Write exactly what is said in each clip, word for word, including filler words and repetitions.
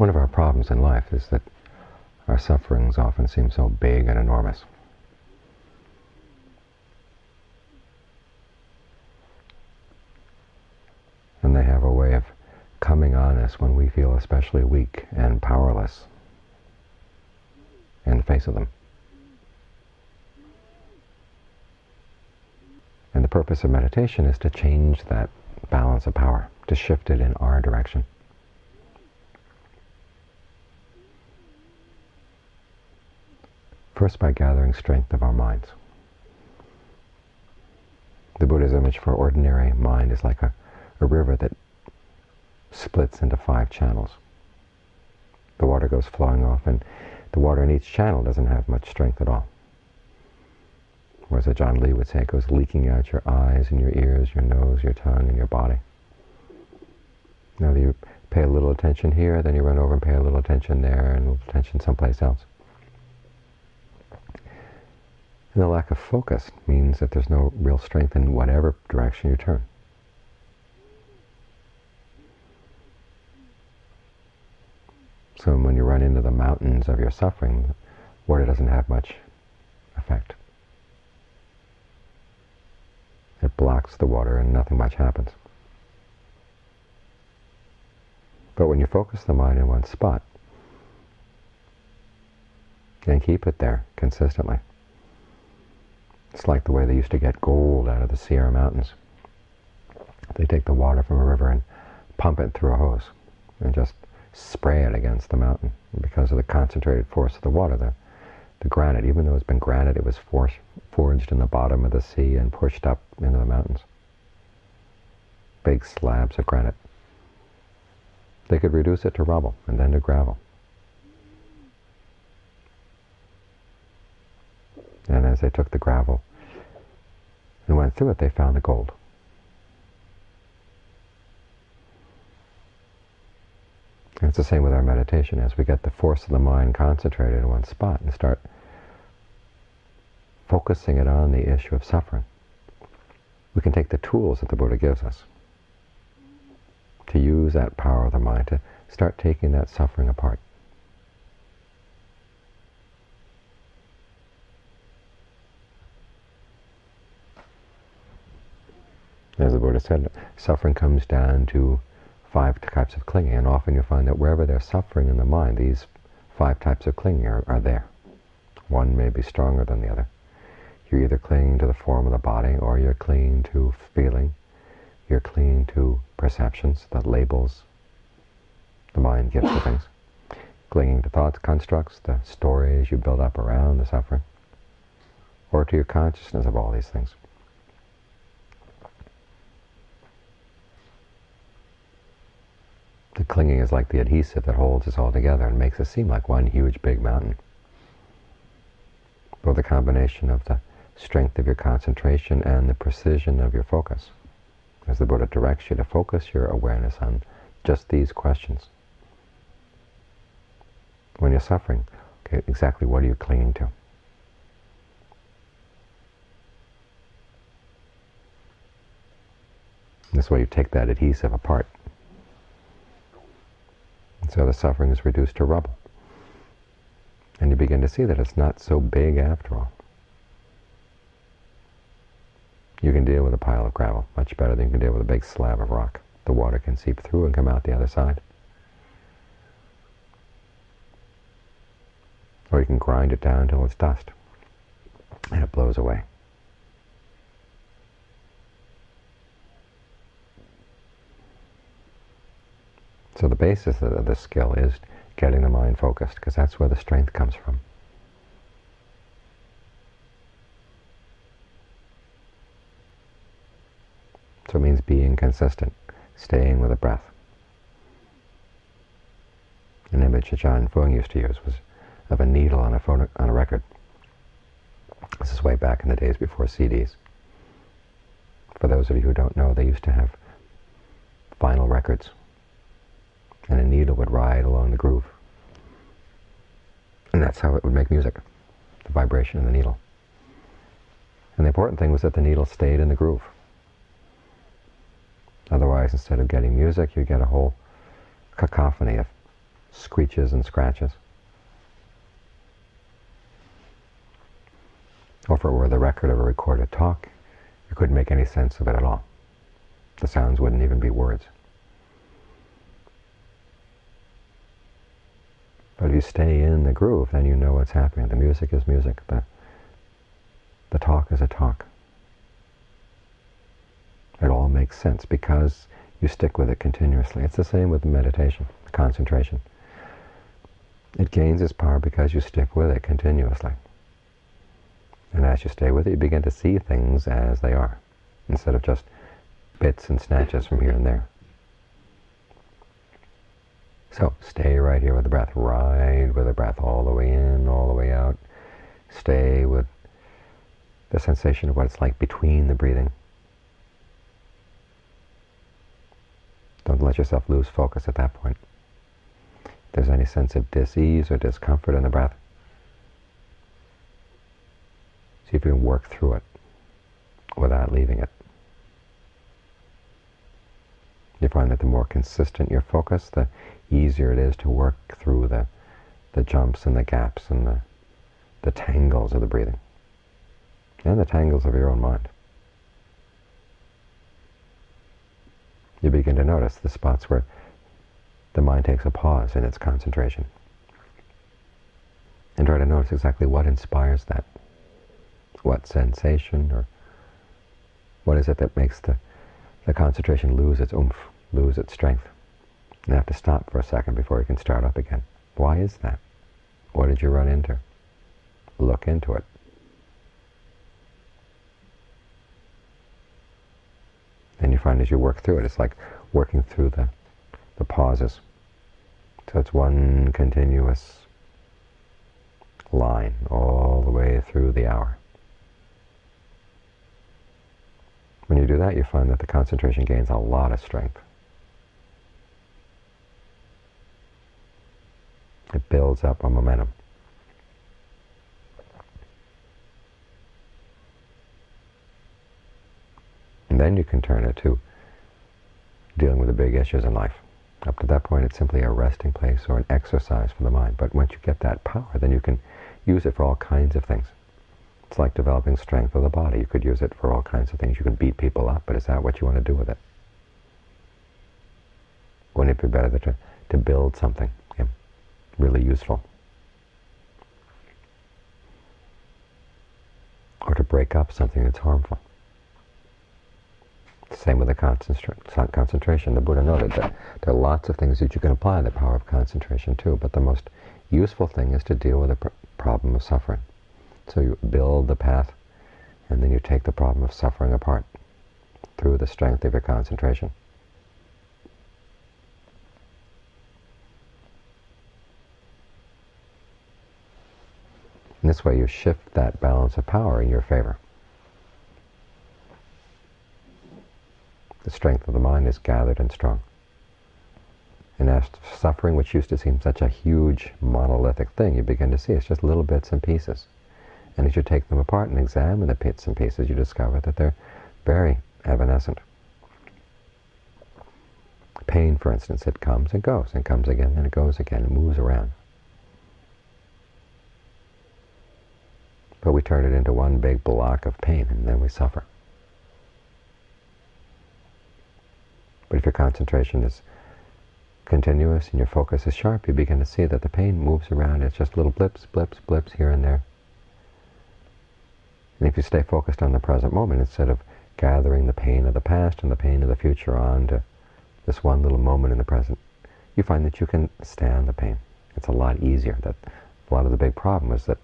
One of our problems in life is that our sufferings often seem so big and enormous. And they have a way of coming on us when we feel especially weak and powerless in the face of them. And the purpose of meditation is to change that balance of power, to shift it in our direction. First, by gathering strength of our minds. The Buddha's image for ordinary mind is like a, a river that splits into five channels. The water goes flowing off, and the water in each channel doesn't have much strength at all. Or as John Lee would say, it goes leaking out your eyes and your ears, your nose, your tongue, and your body. Now you pay a little attention here, then you run over and pay a little attention there, and a little attention someplace else. And the lack of focus means that there's no real strength in whatever direction you turn. So when you run into the mountains of your suffering, water doesn't have much effect. It blocks the water and nothing much happens. But when you focus the mind in one spot and keep it there consistently, it's like the way they used to get gold out of the Sierra Mountains. They take the water from a river and pump it through a hose and just spray it against the mountain. And because of the concentrated force of the water, the The granite, even though it's been granite, it was for, forged in the bottom of the sea and pushed up into the mountains. Big slabs of granite. They could reduce it to rubble and then to gravel. And as they took the gravel and went through it, they found the gold. And it's the same with our meditation. As we get the force of the mind concentrated in one spot and start focusing it on the issue of suffering, we can take the tools that the Buddha gives us to use that power of the mind to start taking that suffering apart. As the Buddha said, suffering comes down to five types of clinging, and often you'll find that wherever there's suffering in the mind, these five types of clinging are, are there. One may be stronger than the other. You're either clinging to the form of the body, or you're clinging to feeling, you're clinging to perceptions, the labels the mind gives to things, clinging to thought constructs, the stories you build up around the suffering, or to your consciousness of all these things. The clinging is like the adhesive that holds us all together and makes us seem like one huge big mountain. Or the combination of the strength of your concentration and the precision of your focus. As the Buddha directs you to focus your awareness on just these questions. When you're suffering, okay, exactly what are you clinging to? This way you take that adhesive apart. So the suffering is reduced to rubble. And you begin to see that it's not so big after all. You can deal with a pile of gravel much better than you can deal with a big slab of rock. The water can seep through and come out the other side. Or you can grind it down until it's dust and it blows away. So the basis of this skill is getting the mind focused, because that's where the strength comes from. So it means being consistent, staying with the breath. An image that John Fung used to use was of a needle on a, phone, on a record. This is way back in the days before C Ds. For those of you who don't know, they used to have vinyl records. And a needle would ride along the groove. And that's how it would make music, the vibration of the needle. And the important thing was that the needle stayed in the groove. Otherwise, instead of getting music, you get a whole cacophony of screeches and scratches. Or if it were the record of a recorded talk, you couldn't make any sense of it at all. The sounds wouldn't even be words. But if you stay in the groove, then you know what's happening. The music is music. The, the talk is a talk. It all makes sense because you stick with it continuously. It's the same with meditation, concentration. It gains its power because you stick with it continuously. And as you stay with it, you begin to see things as they are, instead of just bits and snatches from here and there. So, stay right here with the breath. Ride with the breath all the way in, all the way out. Stay with the sensation of what it's like between the breathing. Don't let yourself lose focus at that point. If there's any sense of dis-ease or discomfort in the breath, see if you can work through it without leaving it. You find that the more consistent your focus, the easier it is to work through the, the jumps and the gaps and the, the tangles of the breathing, and the tangles of your own mind. You begin to notice the spots where the mind takes a pause in its concentration, and try to notice exactly what inspires that. What sensation, or what is it that makes the the concentration lose its oomph, lose its strength, and have to stop for a second before you can start up again. Why is that? What did you run into? Look into it. And you find as you work through it, it's like working through the, the pauses. So it's one continuous line all the way through the hour. When you do that, you find that the concentration gains a lot of strength. It builds up a momentum. And then you can turn it to dealing with the big issues in life. Up to that point, it's simply a resting place or an exercise for the mind. But once you get that power, then you can use it for all kinds of things. It's like developing strength of the body. You could use it for all kinds of things. You can beat people up, but is that what you want to do with it? Wouldn't it be better to, to build something yeah, really useful? Or to break up something that's harmful? It's the same with the concentra- concentration. The Buddha noted that there are lots of things that you can apply the power of concentration to, but the most useful thing is to deal with the pr- problem of suffering. So you build the path, and then you take the problem of suffering apart through the strength of your concentration. In this way, you shift that balance of power in your favor. The strength of the mind is gathered and strong. And as suffering, which used to seem such a huge monolithic thing, you begin to see it's just little bits and pieces. And as you take them apart and examine the bits and pieces, you discover that they're very evanescent. Pain, for instance, it comes and goes, and comes again, and it goes again, and moves around. But we turn it into one big block of pain, and then we suffer. But if your concentration is continuous and your focus is sharp, you begin to see that the pain moves around. It's just little blips, blips, blips here and there. And if you stay focused on the present moment, instead of gathering the pain of the past and the pain of the future onto this one little moment in the present, you find that you can stand the pain. It's a lot easier. That a lot of the big problem is that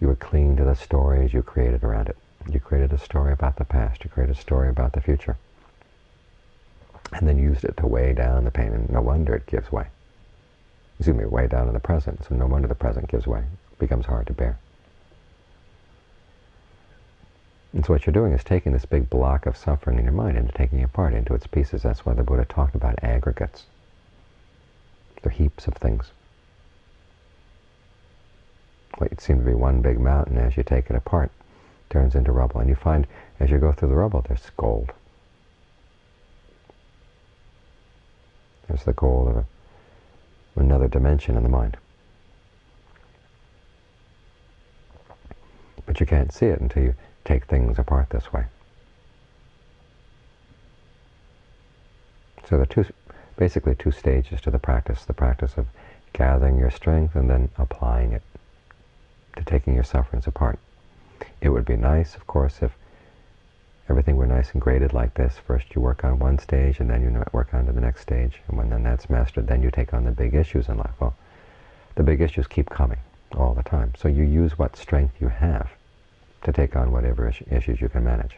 you were clinging to the stories you created around it. You created a story about the past. You created a story about the future. And then used it to weigh down the pain. And no wonder it gives way. Excuse me, weigh down in the present. So no wonder the present gives way. It becomes hard to bear. And so what you're doing is taking this big block of suffering in your mind and taking it apart into its pieces. That's why the Buddha talked about aggregates. They're heaps of things. What seemed to be one big mountain, as you take it apart, turns into rubble. And you find, as you go through the rubble, there's gold. There's the gold of a another dimension in the mind. But you can't see it until you take things apart this way. So there are two, basically two stages to the practice, the practice of gathering your strength and then applying it to taking your sufferings apart. It would be nice, of course, if everything were nice and graded like this. First you work on one stage, and then you work on to the next stage. And when then that's mastered, then you take on the big issues in life. Well, the big issues keep coming all the time. So you use what strength you have to take on whatever issues you can manage.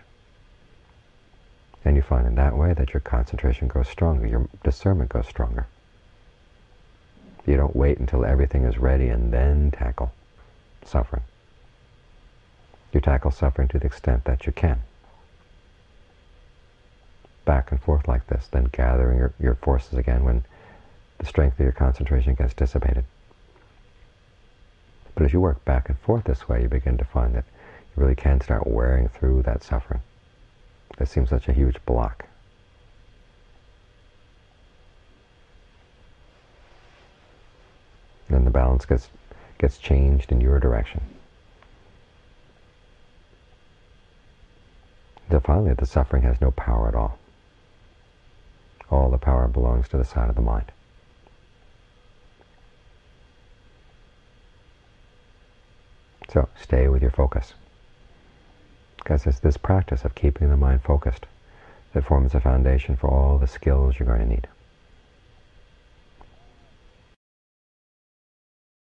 And you find in that way that your concentration grows stronger, your discernment grows stronger. You don't wait until everything is ready and then tackle suffering. You tackle suffering to the extent that you can. Back and forth like this, then gathering your, your forces again when the strength of your concentration gets dissipated. But as you work back and forth this way, you begin to find that you really can start wearing through that suffering. That seems such a huge block. And then the balance gets, gets changed in your direction. So finally, the suffering has no power at all. All the power belongs to the side of the mind. So stay with your focus. Because it's this practice of keeping the mind focused that forms the foundation for all the skills you're going to need.